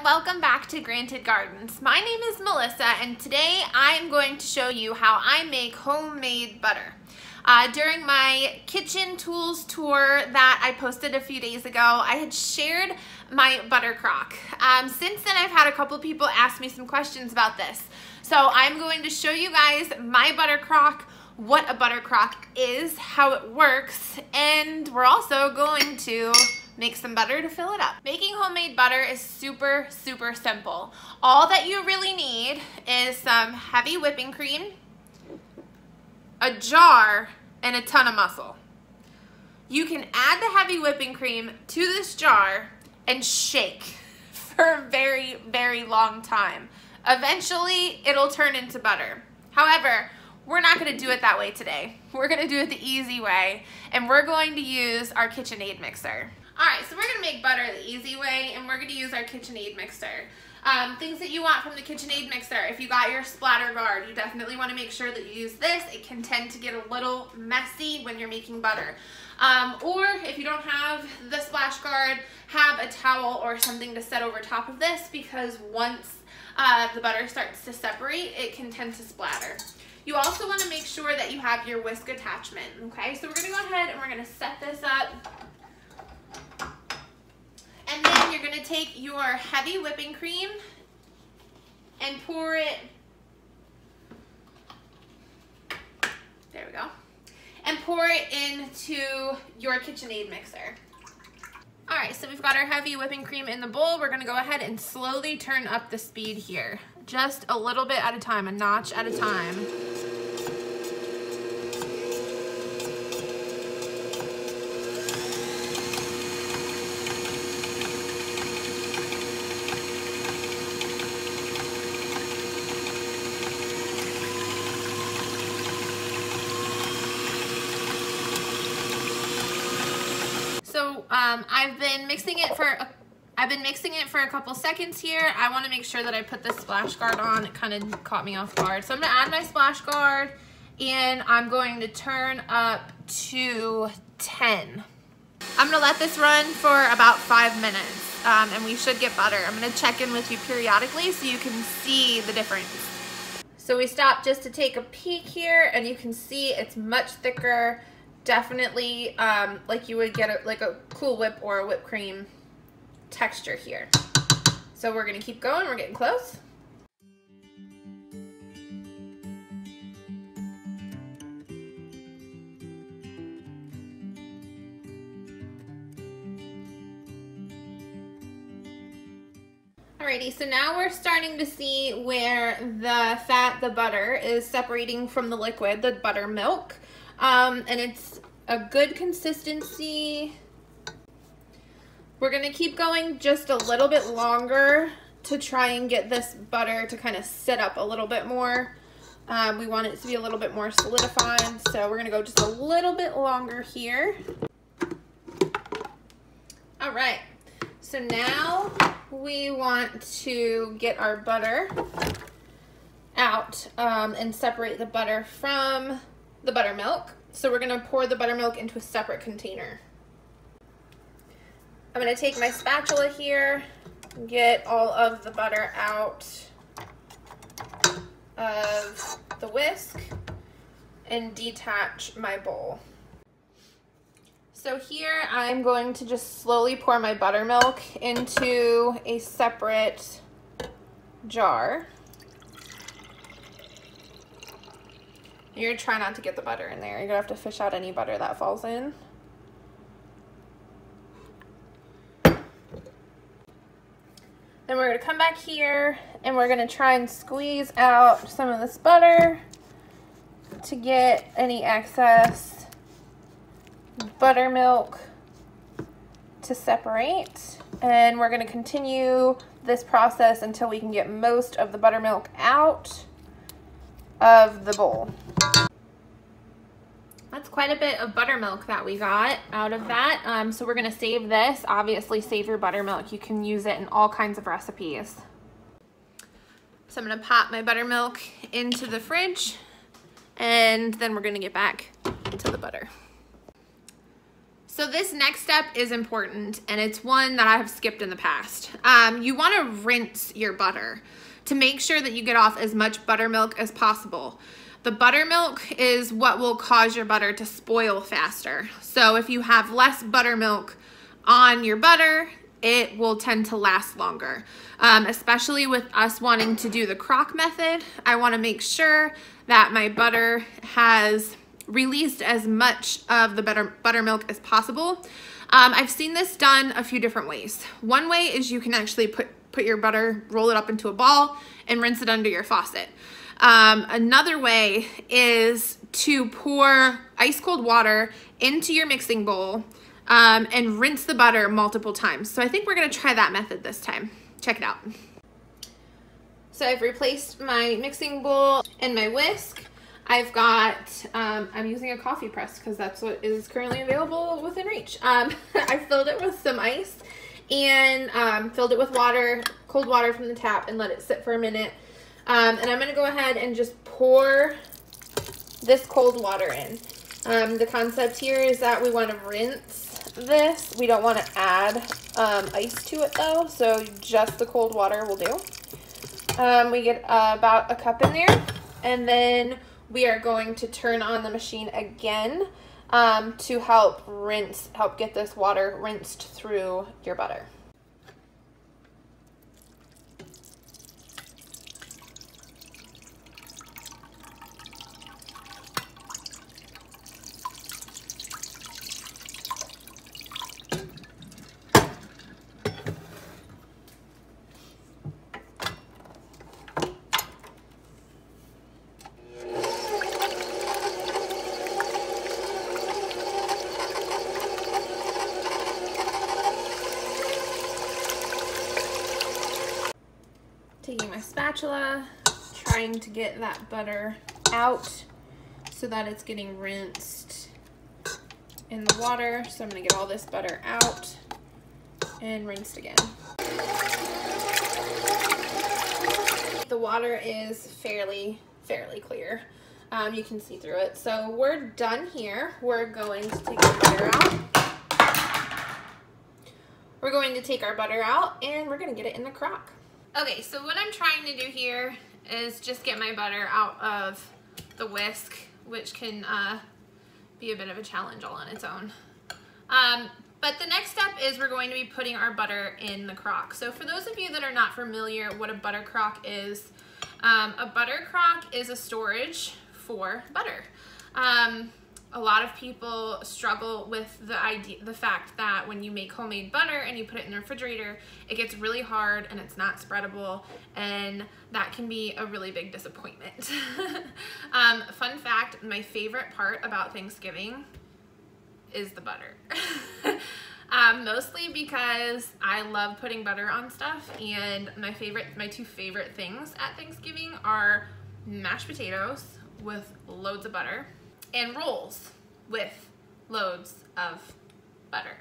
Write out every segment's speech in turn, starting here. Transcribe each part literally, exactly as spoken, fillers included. and welcome back to Granted Gardens. My name is Melissa and today I'm going to show you how I make homemade butter. Uh, during my kitchen tools tour that I posted a few days ago, I had shared my butter crock. Um, since then I've had a couple people ask me some questions about this. So I'm going to show you guys my butter crock, what a butter crock is, how it works, and we're also going to make some butter to fill it up. Making homemade butter is super, super simple. All that you really need is some heavy whipping cream, a jar, and a ton of muscle. You can add the heavy whipping cream to this jar and shake for a very, very long time. Eventually, it'll turn into butter. However, we're not gonna do it that way today. We're gonna do it the easy way, and we're going to use our KitchenAid mixer. All right, so we're gonna make butter the easy way, and we're gonna use our KitchenAid mixer. Um, things that you want from the KitchenAid mixer: if you got your splatter guard, you definitely want to make sure that you use this. It can tend to get a little messy when you're making butter. Um, or if you don't have the splash guard, have a towel or something to set over top of this, because once uh, the butter starts to separate, it can tend to splatter. You also want to make sure that you have your whisk attachment, okay? So we're gonna go ahead and we're gonna set this up. And then you're gonna take your heavy whipping cream and pour it, there we go, and pour it into your KitchenAid mixer. All right, so we've got our heavy whipping cream in the bowl. We're gonna go ahead and slowly turn up the speed here. Just a little bit at a time, a notch at a time. So um, I've been mixing it for a, I've been mixing it for a couple seconds here. I want to make sure that I put the splash guard on. It kind of caught me off guard. So I'm gonna add my splash guard and I'm going to turn up to ten. I'm gonna let this run for about five minutes um, and we should get butter. I'm gonna check in with you periodically so you can see the difference. So we stopped just to take a peek here and you can see it's much thicker. Definitely um, like you would get a, like a Cool Whip or a whipped cream texture here. So we're gonna keep going, we're getting close. Alrighty, so now we're starting to see where the fat, the butter, is separating from the liquid, the buttermilk. Um, and it's a good consistency. We're gonna keep going just a little bit longer to try and get this butter to kind of sit up a little bit more. Um, we want it to be a little bit more solidified, so we're gonna go just a little bit longer here. All right, so now we want to get our butter out um, and separate the butter from the buttermilk. So we're gonna pour the buttermilk into a separate container. I'm gonna take my spatula here, get all of the butter out of the whisk and detach my bowl. So here I'm going to just slowly pour my buttermilk into a separate jar. You're gonna try not to get the butter in there. You're gonna have to fish out any butter that falls in. Then we're gonna come back here and we're gonna try and squeeze out some of this butter to get any excess buttermilk to separate. And we're gonna continue this process until we can get most of the buttermilk out of the bowl. That's quite a bit of buttermilk that we got out of that. Um, so we're gonna save this. Obviously, save your buttermilk. You can use it in all kinds of recipes. So I'm gonna pop my buttermilk into the fridge and then we're gonna get back to the butter. So this next step is important, and it's one that I have skipped in the past. Um, you want to rinse your butter to make sure that you get off as much buttermilk as possible. The buttermilk is what will cause your butter to spoil faster. So if you have less buttermilk on your butter, it will tend to last longer. Um, especially with us wanting to do the crock method, I want to make sure that my butter has released as much of the butter, buttermilk as possible. Um, I've seen this done a few different ways. One way is you can actually put, put your butter, roll it up into a ball, and rinse it under your faucet. Um, another way is to pour ice cold water into your mixing bowl um, and rinse the butter multiple times. So I think we're gonna try that method this time. Check it out. So I've replaced my mixing bowl and my whisk. I've got, um, I'm using a coffee press because that's what is currently available within reach. Um, I filled it with some ice and um, filled it with water, cold water from the tap, and let it sit for a minute. Um, and I'm going to go ahead and just pour this cold water in. Um, the concept here is that we want to rinse this. We don't want to add um, ice to it though, so just the cold water will do. Um, we get uh, about a cup in there, and then we are going to turn on the machine again um, to help rinse, help get this water rinsed through your butter. Taking my spatula, trying to get that butter out so that it's getting rinsed in the water. So I'm gonna get all this butter out and rinsed again. The water is fairly, fairly clear. Um, you can see through it. So we're done here. We're going to take the butter out. We're going to take our butter out and we're gonna get it in the crock. Okay, so what I'm trying to do here is just get my butter out of the whisk, which can uh, be a bit of a challenge all on its own. Um, but the next step is we're going to be putting our butter in the crock. So for those of you that are not familiar what a butter crock is, um, a butter crock is a storage for butter. Um, a lot of people struggle with the idea, the fact that when you make homemade butter and you put it in the refrigerator, it gets really hard and it's not spreadable, and that can be a really big disappointment. um, fun fact, my favorite part about Thanksgiving is the butter. um, mostly because I love putting butter on stuff, and my favorite, my two favorite things at Thanksgiving are mashed potatoes with loads of butter and rolls with loads of butter.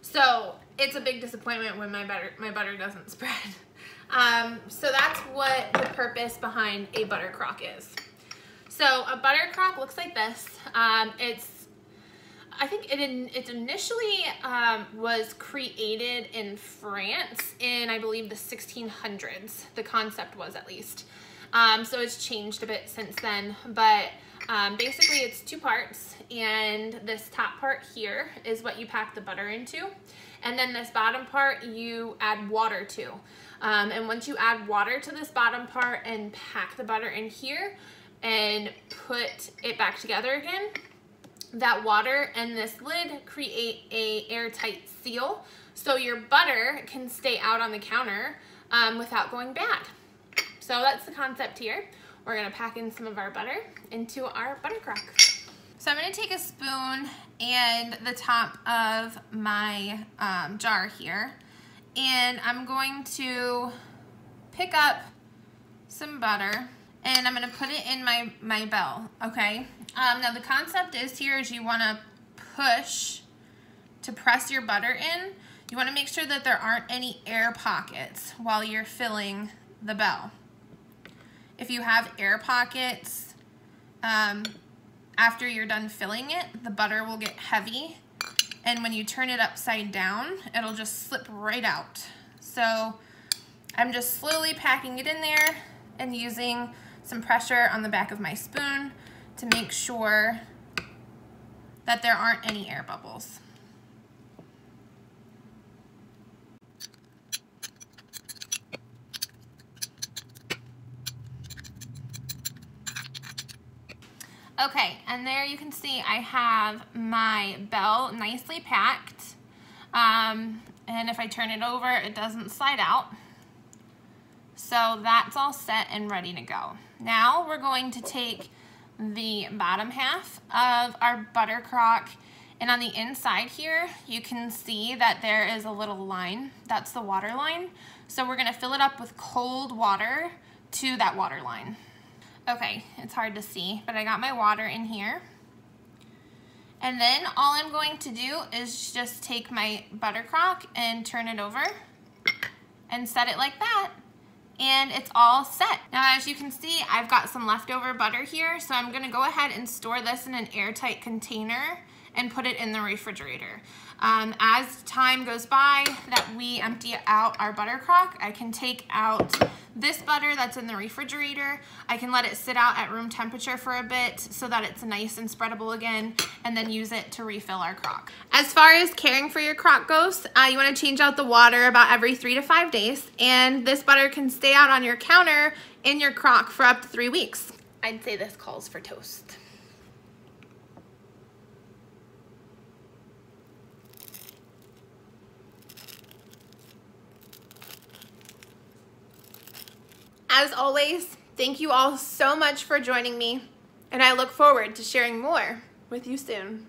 So it's a big disappointment when my butter, my butter doesn't spread. Um, so that's what the purpose behind a butter crock is. So a butter crock looks like this. Um, it's, I think it, in, it initially um, was created in France in, I believe, the sixteen hundreds. The concept was, at least. Um, so it's changed a bit since then, but Um, basically it's two parts, and this top part here is what you pack the butter into, and then this bottom part you add water to. Um, and once you add water to this bottom part and pack the butter in here and put it back together again, that water and this lid create a airtight seal so your butter can stay out on the counter um, without going bad. So that's the concept here. We're gonna pack in some of our butter into our butter crock. So I'm gonna take a spoon and the top of my um, jar here, and I'm going to pick up some butter, and I'm gonna put it in my, my bell, okay? Um, now the concept is here is you wanna push to press your butter in. You wanna make sure that there aren't any air pockets while you're filling the bell. If you have air pockets, um, after you're done filling it, the butter will get heavy and when you turn it upside down, it'll just slip right out. So I'm just slowly packing it in there and using some pressure on the back of my spoon to make sure that there aren't any air bubbles. Okay, and there you can see I have my bell nicely packed. Um, and if I turn it over, it doesn't slide out. So that's all set and ready to go. Now we're going to take the bottom half of our butter crock, and on the inside here you can see that there is a little line. That's the water line. So we're going to fill it up with cold water to that water line. Okay, it's hard to see, but I got my water in here. And then all I'm going to do is just take my butter crock and turn it over and set it like that. And it's all set. Now, as you can see, I've got some leftover butter here, so I'm gonna go ahead and store this in an airtight container and put it in the refrigerator. Um, as time goes by that we empty out our butter crock, I can take out this butter that's in the refrigerator. I can let it sit out at room temperature for a bit so that it's nice and spreadable again, and then use it to refill our crock. As far as caring for your crock goes, uh, you want to change out the water about every three to five days, and this butter can stay out on your counter in your crock for up to three weeks. I'd say this calls for toast. As always, thank you all so much for joining me, and I look forward to sharing more with you soon.